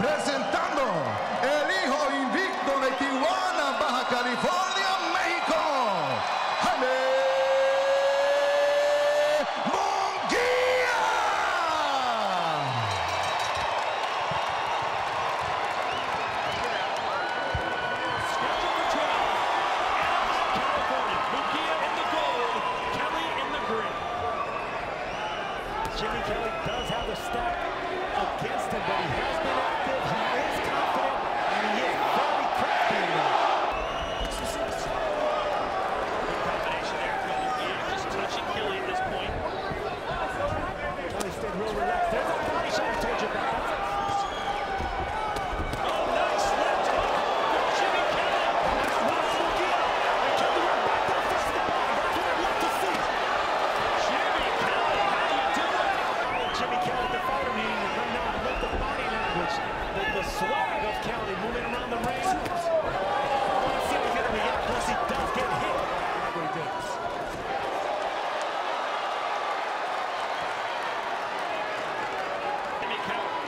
presentando el hijo invicto de Tijuana, Baja California, México, Jaime Munguia. Jimmy Kelly does have a stack against him, but he has been active. He is confident, and he is very crafty. Good combination there from Munguia, just touching Kelly at this point. Kelly stayed real relaxed. There's a body shot towards your back. Oh, nice left hook from Jimmy Kelly. That's one for Munguia. And Kelly went back to the first of the body. That's what I'd love to see. Jimmy Kelly, how do you do it? Jimmy Kelly at the bottom here. The swag of Kelly moving around the ring. Let's see if he's going to react, unless he does get hit. Jimmy Kelly. It's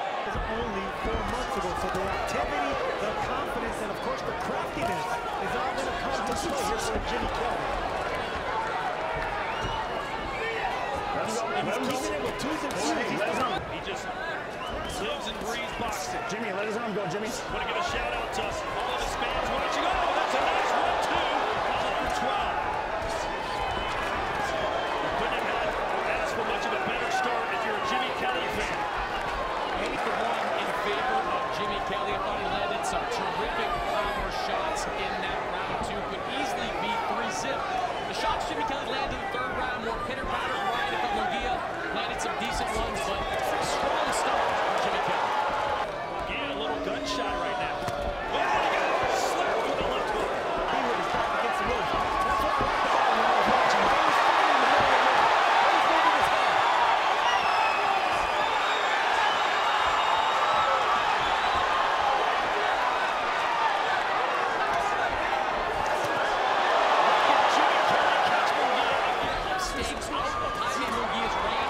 only 4 months ago, so the activity, the confidence, and of course the craftiness is all going to come to play here for Jimmy Kelly. He just lives and breathes boxing. Jimmy, let his arm go, Jimmy. Want to give a shout out to all of his fans watching. Oh, that's a nice 1-2. 12. You couldn't have asked for much of a better start if you're a Jimmy Kelly fan. 8-1 in favor of Jimmy Kelly. I thought he landed some terrific power shots in that round two. Could easily be 3-0. The shots Jimmy Kelly landed in the third round were pitter patter. Some decent ones, but strong start from Jimmy Kelly. Yeah, a little gunshot right now. Oh, he got slapped with the left hook. He would have stopped against the roof. That's what I thought when I was watching. He was fighting in the middle of the room. He was moving his head. Jimmy Kelly catch Munguia again. Stays out of Jaime Munguia's range.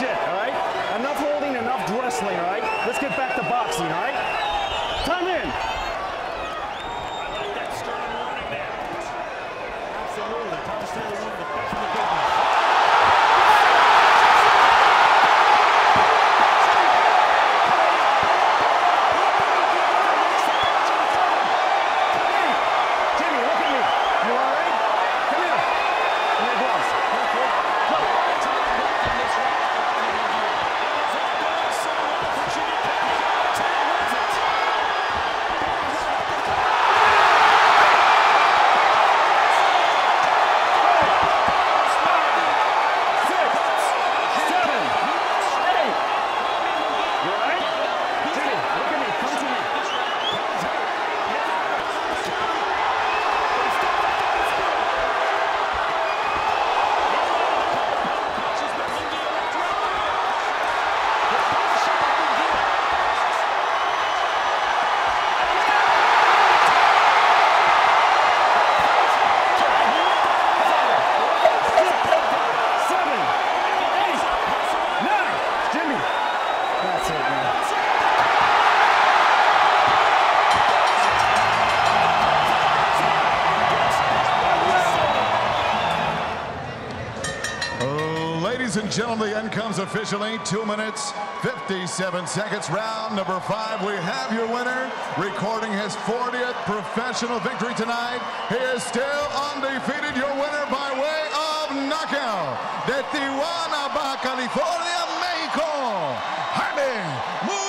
Shit, all right? Enough holding, enough wrestling, all right? Let's get back to boxing, all right? Time in. I like that stern warning there. Absolutely. Thomas Taylor, one of the best in the business. Jimmy, look at me. You all right? Come here. Give me your gloves. Ladies and gentlemen, the end comes officially. 2 minutes, 57 seconds. Round number 5. We have your winner, recording his 40th professional victory tonight. He is still undefeated. Your winner by way of knockout, de Tijuana, Baja California, Mexico, Jaime Munguia.